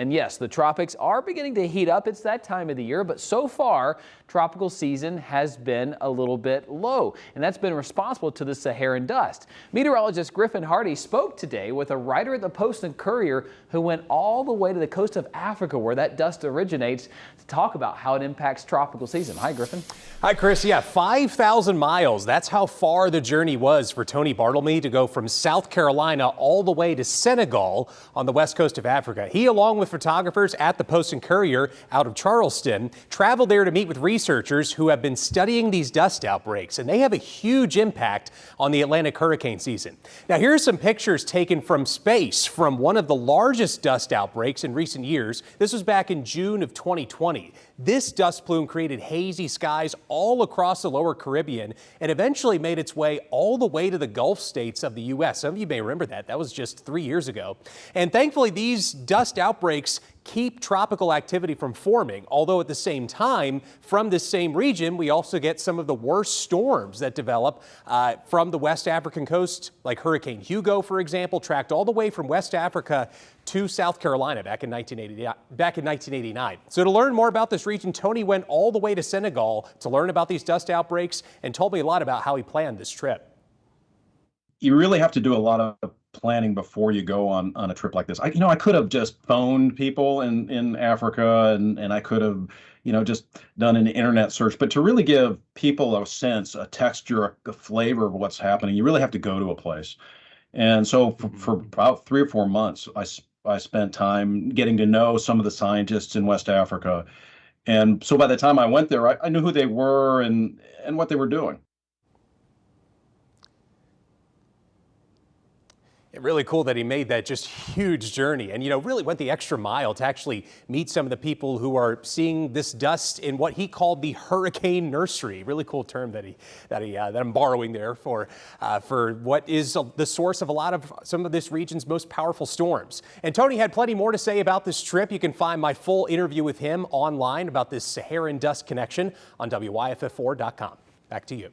And yes, the tropics are beginning to heat up. It's that time of the year, but so far, tropical season has been a little bit low, and that's been responsible to the Saharan dust. Meteorologist Griffin Hardy spoke today with a writer at the Post and Courier who went all the way to the coast of Africa where that dust originates to talk about how it impacts tropical season. Hi, Griffin. Hi, Chris. Yeah, 5,000 miles. That's how far the journey was for Tony Bartlemy to go from South Carolina all the way to Senegal on the west coast of Africa. He, along with photographers at the Post and Courier out of Charleston, traveled there to meet with researchers who have been studying these dust outbreaks, and they have a huge impact on the Atlantic hurricane season. Now, here are some pictures taken from space from one of the largest dust outbreaks in recent years. This was back in June of 2020. This dust plume created hazy skies all across the lower Caribbean and eventually made its way all the way to the Gulf states of the U.S. Some of you may remember that. That was just 3 years ago. And thankfully, these dust outbreaks keep tropical activity from forming, although at the same time, from this same region, we also get some of the worst storms that develop from the West African coast, like Hurricane Hugo, for example, tracked all the way from West Africa to South Carolina back in 1989. So to learn more about this region, Tony went all the way to Senegal to learn about these dust outbreaks and told me a lot about how he planned this trip. You really have to do a lot of planning before you go on a trip like this. I could have just phoned people in Africa, and I could have, just done an internet search. But to really give people a sense, a texture, a flavor of what's happening, you really have to go to a place. And so for about 3 or 4 months, I spent time getting to know some of the scientists in West Africa. And so by the time I went there, I knew who they were and what they were doing. Really cool that he made that just huge journey and, really went the extra mile to actually meet some of the people who are seeing this dust in what he called the hurricane nursery. Really cool term that I'm borrowing there for what is the source of some of this region's most powerful storms. And Tony had plenty more to say about this trip. You can find my full interview with him online about this Saharan dust connection on wyff4.com. Back to you.